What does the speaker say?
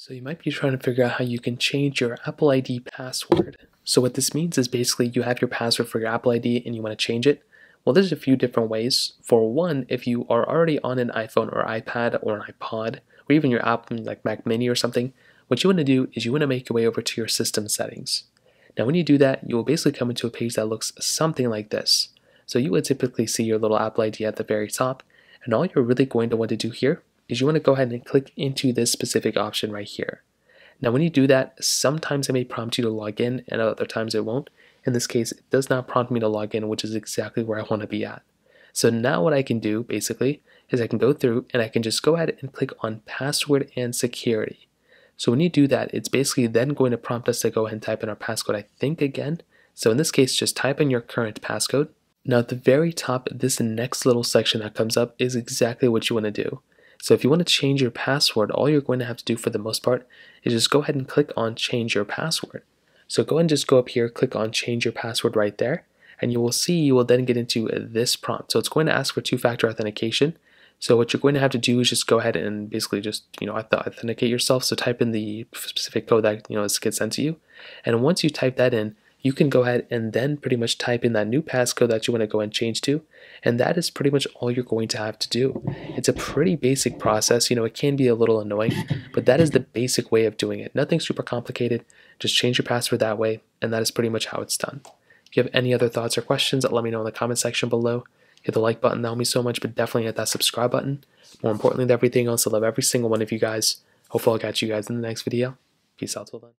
So you might be trying to figure out how you can change your Apple ID password. So what this means is basically you have your password for your Apple ID and you want to change it. Well, there's a few different ways. For one, if you are already on an iPhone or iPad or an iPod, or even your app like Mac mini or something, what you want to do is you want to make your way over to your system settings. Now when you do that, you will basically come into a page that looks something like this. So you would typically see your little Apple ID at the very top, and all you're really going to want to do here is you want to go ahead and click into this specific option right here. Now when you do that, sometimes it may prompt you to log in and other times it won't. In this case, it does not prompt me to log in, which is exactly where I want to be at. So now what I can do basically is I can go through and I can just go ahead and click on password and security. So when you do that, it's basically then going to prompt us to go ahead and type in our passcode, I think, again. So in this case, just type in your current passcode. Now at the very top, this next little section that comes up is exactly what you want to do. So if you want to change your password, all you're going to have to do for the most part is just go ahead and click on change your password. So go ahead and just go up here, click on change your password right there, and you will see you will then get into this prompt. So it's going to ask for two-factor authentication. So what you're going to have to do is just go ahead and basically just, authenticate yourself. So type in the specific code that, gets sent to you. And once you type that in, you can go ahead and then pretty much type in that new passcode that you want to go and change to, and that is pretty much all you're going to have to do. It's a pretty basic process. It can be a little annoying, but that is the basic way of doing it. Nothing super complicated. Just change your password that way, and that is pretty much how it's done. If you have any other thoughts or questions, let me know in the comment section below. Hit the like button, that'll help me so much, but definitely hit that subscribe button. More importantly than everything else, I love every single one of you guys. Hopefully I'll catch you guys in the next video. Peace out till then.